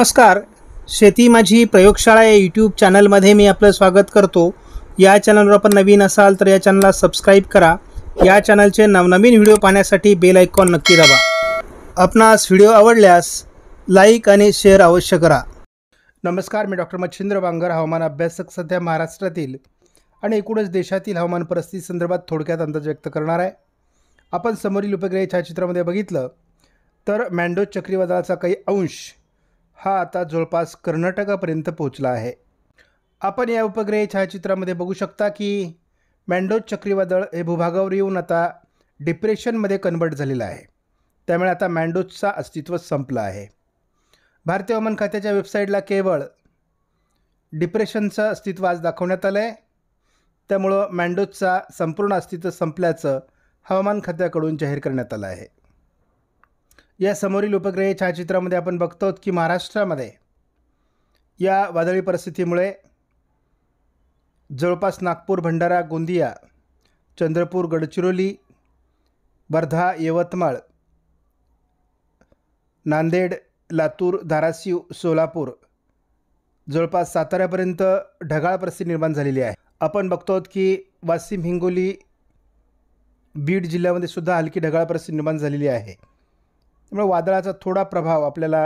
नमस्कार, शेती माझी प्रयोगशाळा या यूट्यूब चॅनलमध्ये मी आपलं स्वागत करतो। या चॅनलवर आपण नवीन असाल तर या चॅनलला सबस्क्राईब करा। या चॅनलचे नवनवीन व्हिडिओ पाहण्यासाठी बेल आयकॉन नक्की दाबा। आपणास व्हिडिओ आवडल्यास लाईक आणि शेअर अवश्य करा। नमस्कार, मी डॉक्टर मच्छिंद्र बांगर, हवामान अभ्यासक। सध्या महाराष्ट्रातील आणि एकूणच देशातील हवामान परिस्थिती संदर्भात थोडक्यात अंदाज व्यक्त करणार आहे। आपण समोरील उपग्रह छायाचित्रामध्ये बघितलं तर मॅन्डो चक्रीवादळाचा काही अंश हा आता जवळपास कर्नाटकापर्यंत पोहोचला आहे। आपण या उपग्रह छायाचित्रामध्ये बघू शकता की मॅन्डो चक्रीवादळ हे भूभागावर येऊन आता डिप्रेशनमध्ये कन्वर्ट झालेलं आहे, त्यामुळे आता मॅन्डोचा अस्तित्व संपलं आहे। भारतीय हवामान खात्याच्या वेबसाईटला केवळ डिप्रेशनचं अस्तित्व आज दाखवण्यात आलं आहे, त्यामुळं मॅन्डोचा संपूर्ण अस्तित्व संपल्याचं हवामान खात्याकडून जाहीर करण्यात आलं आहे। या समोरील उपग्रह छायाचित्रामध्ये आपण बघतो आहोत की महाराष्ट्रामध्ये या वादळी परिस्थितीमुळे जवळपास नागपूर, भंडारा, गोंदिया, चंद्रपूर, गडचिरोली, वर्धा, यवतमाळ, नांदेड, लातूर, धाराशिव, सोलापूर, जवळपास साताऱ्यापर्यंत ढगाळ परिस्थिती निर्माण झालेली आहे। आपण बघतो आहोत की वाशिम, हिंगोली, बीड जिल्ह्यामध्ये सुद्धा हलकी ढगाळ परिस्थिती निर्माण झालेली आहे, त्यामुळे वादळाचा थोडा प्रभाव आपल्याला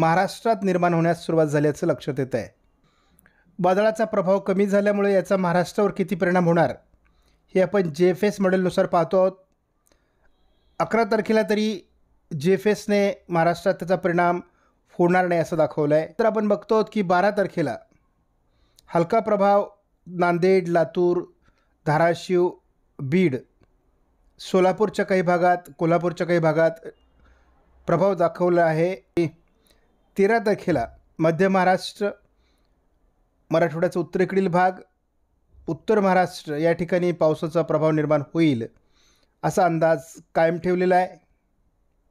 महाराष्ट्रात निर्माण होण्यास सुरुवात झाल्याचं लक्षात येतं आहे। वादळाचा प्रभाव कमी झाल्यामुळे याचा महाराष्ट्रावर किती परिणाम होणार हे आपण JFS मॉडेलनुसार पाहतो आहोत। 11 तारखेला तरी JFSने महाराष्ट्रात त्याचा परिणाम होणार नाही असं दाखवलं आहे। तर आपण बघतो आहोत की 12 तारखेला हलका प्रभाव नांदेड, लातूर, धाराशिव, बीड, सोलापूरच्या काही भागात, कोल्हापूरच्या काही भागात प्रभाव दाखवला आहे। 13 तारखेला मध्य महाराष्ट्र, मराठवाड्याचा उत्तरेकडील भाग, उत्तर महाराष्ट्र या ठिकाणी पावसाचा प्रभाव निर्माण होईल असा अंदाज कायम ठेवलेला आहे।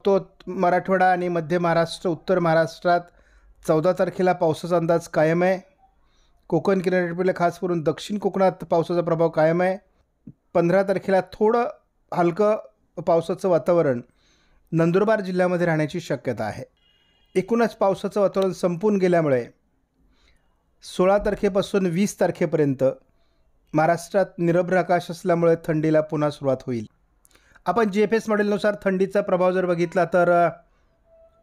तो मराठवाडा आणि मध्य महाराष्ट्र, उत्तर महाराष्ट्रात 14 तारखेला पावसाचा अंदाज कायम आहे। कोकण किनारपट्टीला, खास करून दक्षिण कोकणात पावसाचा प्रभाव कायम आहे। 15 तारखेला थोडं हलकं पावसाचं वातावरण नंदुरबार जिल्ह्यामध्ये राहण्याची शक्यता आहे। एकूणच पावसाचं वातावरण संपून गेल्यामुळे 16 तारखेपासून 20 तारखेपर्यंत महाराष्ट्रात निरभ्र आकाश असल्यामुळे थंडीला पुन्हा सुरुवात होईल। आपण JFS मॉडेलनुसार थंडीचा प्रभाव जर बघितला तर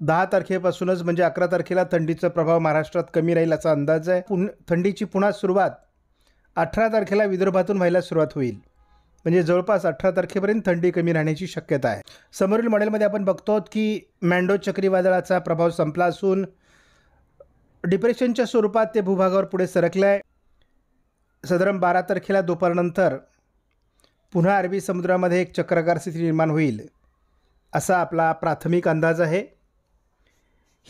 10 तारखेपासूनच म्हणजे 11 तारखेला थंडीचा प्रभाव महाराष्ट्रात कमी राहील असा अंदाज आहे। थंडीची पुन्हा सुरुवात 18 तारखेला विदर्भातून व्हायला सुरुवात होईल, म्हणजे जवळपास 18 तारखेपर्यंत थंडी कमी राहण्याची शक्यता आहे। समोरील मॉडेलमध्ये आपण बघतो आहोत की मॅन्डो चक्रीवादळाचा प्रभाव संपला असून डिप्रेशनच्या स्वरूपात ते भूभागावर पुढे सरकलं आहे। साधारण 12 तारखेला दुपारनंतर पुन्हा अरबी समुद्रामध्ये एक चक्राकार स्थिती निर्माण होईल असा आपला प्राथमिक अंदाज आहे।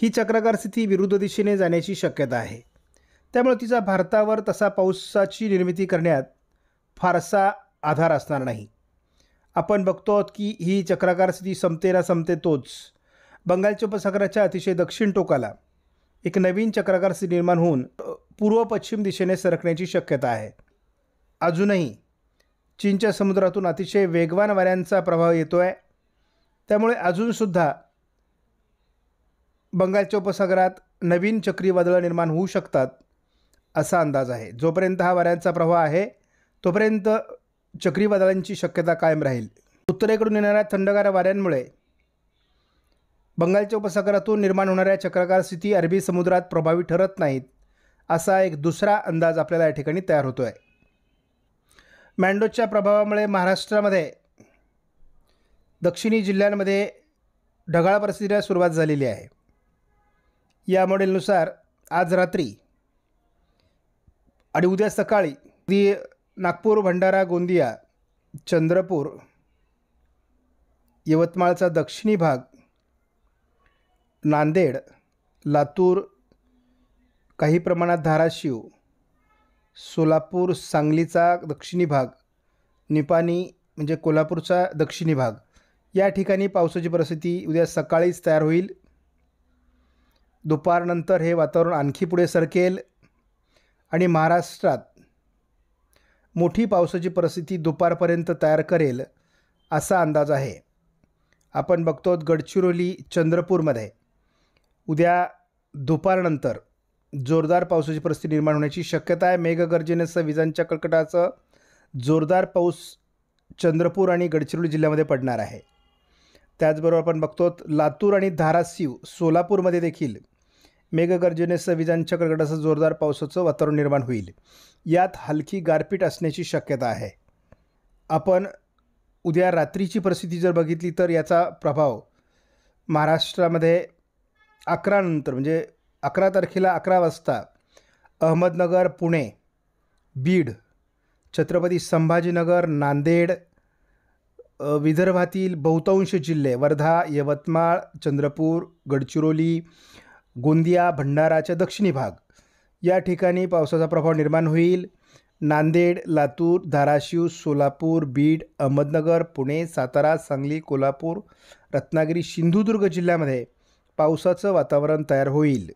ही चक्राकार स्थिती विरुद्ध दिशेने जाण्याची शक्यता आहे, त्यामुळे तिचा भारतावर तसा पावसाची निर्मिती करण्यात फारसा आधार असणार नाही। आपण बघतो आहोत की ही चक्राकार स्थिती संपते ना संपते तोच बंगालच्या उपसागराच्या अतिशय दक्षिण टोकाला एक नवीन चक्राकार स्थिती निर्माण होऊन पूर्व पश्चिम दिशेने सरकण्याची शक्यता आहे। अजूनही चीनच्या समुद्रातून अतिशय वेगवान वाऱ्यांचा प्रभाव येतो आहे, त्यामुळे अजूनसुद्धा बंगालच्या उपसागरात नवीन चक्रीवादळं निर्माण होऊ शकतात असा अंदाज आहे। जोपर्यंत हा वाऱ्यांचा प्रभाव आहे तोपर्यंत चक्रीवादळांची शक्यता कायम राहील। उत्तरेकडून येणाऱ्या थंडगार वाऱ्यांमुळे बंगालच्या उपसागरातून निर्माण होणाऱ्या चक्राकार स्थिती अरबी समुद्रात प्रभावी ठरत नाहीत असा एक दुसरा अंदाज आपल्याला या ठिकाणी तयार होतो आहे। मॅन्डोच्या प्रभावामुळे महाराष्ट्रामध्ये दक्षिणी जिल्ह्यांमध्ये ढगाळ परिस्थितीला सुरुवात झालेली आहे। या मॉडेलनुसार आज रात्री आणि उद्या सकाळी नागपूर, भंडारा, गोंदिया, चंद्रपूर, यवतमाळचा दक्षिणी भाग, नांदेड, लातूर, काही प्रमाणात धाराशिव, सोलापूर, सांगलीचा दक्षिणी भाग, निपाणी म्हणजे कोल्हापूरचा दक्षिणी भाग या ठिकाणी पावसाची परिस्थिती उद्या सकाळीच तयार होईल। दुपारनंतर हे वातावरण आणखी पुढे सरकेल आणि महाराष्ट्रात मोठी पावसाची परिस्थिती दुपारपर्यंत तयार करेल असा अंदाज आहे। आपण बघतो गडचिरोली, चंद्रपूरमध्ये उद्या दुपारनंतर जोरदार पावसाची परिस्थिती निर्माण होण्याची शक्यता आहे। मेघगर्जनेसह विजांच्या कडकडाटासह जोरदार पाऊस चंद्रपूर आणि गडचिरोली जिल्ह्यामध्ये पडणार आहे। त्याचबरोबर आपण बघतो लातूर आणि धाराशिव सोलापूरमध्ये देखील मेघगर्जनेसह विजांच्या कडकडाटासह जोरदार पावसाचं वातावरण निर्माण होईल। यात हलकी गारपीट असण्याची शक्यता आहे। आपण उद्या रात्रीची परिस्थिती जर बघितली तर याचा प्रभाव महाराष्ट्रामध्ये 11 नंतर म्हणजे 11 तारखेला 11 वाजता अहमदनगर, पुणे, बीड, छत्रपती संभाजीनगर, नांदेड, विदर्भातील बहुतांश जिल्हे वर्धा, यवतमाळ, चंद्रपूर, गडचिरोली, गोंदिया, भंडाराच्या दक्षिणी भाग या ठिकाणी पावसाचा प्रभाव निर्माण होईल। नांदेड, लातूर, धाराशिव, सोलापूर, बीड, अहमदनगर, पुणे, सातारा, सांगली, कोल्हापूर, रत्नागिरी, सिंधुदुर्ग जिल्ह्यामध्ये पावसाचं वातावरण तयार होईल।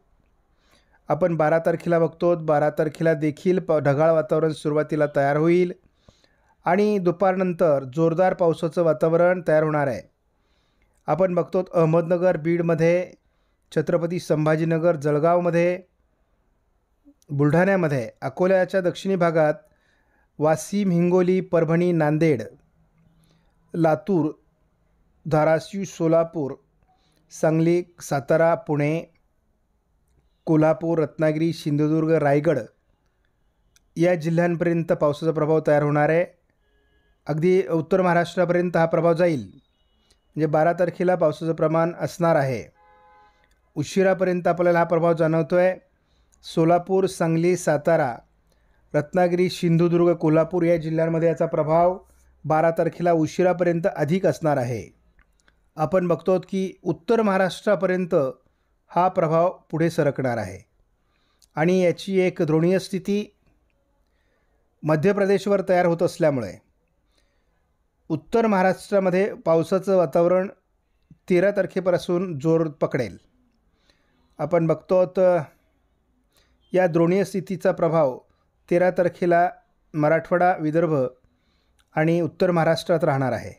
आपण 12 तारखेला बघतो 12 तारखेला देखील ढगाळ वातावरण सुरुवातीला तयार होईल आणि दुपारनंतर जोरदार पावसाचं वातावरण तयार होणार आहे। आपण बघतो अहमदनगर, बीडमध्ये, छत्रपती संभाजीनगर, जळगावमध्ये, बुलढाण्यामध्ये, अकोल्याच्या दक्षिणी भागात, वाशिम, हिंगोली, परभणी, नांदेड, लातूर, धाराशिव, सोलापूर, सांगली, सातारा, पुणे, कोल्हापूर, रत्नागिरी, सिंधुदुर्ग, रायगड या जिल्ह्यांपर्यंत पावसाचा प्रभाव तयार होणार आहे। अगदी उत्तर महाराष्ट्रापर्यंत हा प्रभाव जाईल। म्हणजे 12 तारखेला पावसाचं प्रमाण असणार आहे। उशिरापर्यंत आपल्याला हा प्रभाव जाणवतो आहे। सोलापूर, सांगली, सातारा, रत्नागिरी, सिंधुदुर्ग, कोल्हापूर या जिल्ह्यांमध्ये याचा प्रभाव 12 तारखेला उशिरापर्यंत अधिक असणार आहे। आपण बघतो की उत्तर महाराष्ट्रापर्यंत हा प्रभाव पुढे सरकणार आहे आणि याची एक द्रोणीय स्थिती मध्य प्रदेशवर तयार होत असल्यामुळे उत्तर महाराष्ट्रामध्ये पावसाचं वातावरण 13 तारखेपासून जोर पकडेल। आपण बघतो या द्रोणीय स्थितीचा प्रभाव 13 तारखेला मराठवाडा, विदर्भ आणि उत्तर महाराष्ट्रात राहणार आहे।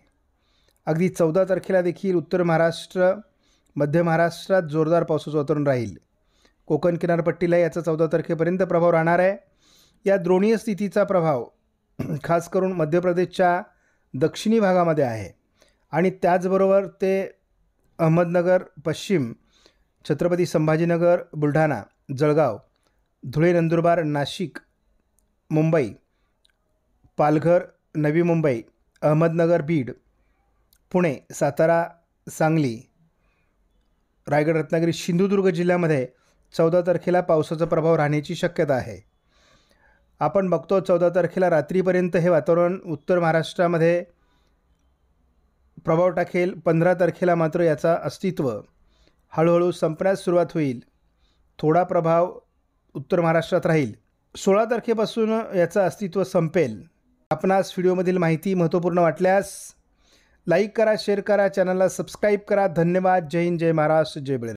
अगदी 14 तारखेला देखील उत्तर महाराष्ट्र, मध्य महाराष्ट्रात जोरदार पावसाचं वातावरण राहील। कोकण किनारपट्टीला याचा 14 तारखेपर्यंत प्रभाव राहणार आहे। या द्रोणीय स्थितीचा प्रभाव खास करून मध्य प्रदेशच्या दक्षिणी भागामध्ये आहे आणि त्याचबरोबर ते अहमदनगर, पश्चिम, छत्रपती संभाजीनगर, बुलढाणा, जळगाव, धुळे, नंदुरबार, नाशिक, मुंबई, पालघर, नवी मुंबई, अहमदनगर, बीड, पुणे, सातारा, सांगली, रायगड, रत्नागिरी, सिंधुदुर्ग जिल्ह्यामध्ये 14 तारखेला पावसाचा प्रभाव राहण्याची शक्यता आहे। आपण बघतो 14 तारखेला रात्रीपर्यंत हे वातावरण उत्तर महाराष्ट्रामध्ये प्रभाव टाकेल। 15 तारखेला मात्र याचा अस्तित्व हळूहळू संपण्यास सुरुवात होईल। थोडा प्रभाव उत्तर महाराष्ट्रात राहील। 16 तारखेपासून याचं अस्तित्व संपेल। आपणास व्हिडिओमधील माहिती महत्त्वपूर्ण वाटल्यास लाईक करा, शेअर करा, चॅनलला सबस्क्राईब करा। धन्यवाद। जय हिंद, जय महाराष्ट्र, जय बळीराम।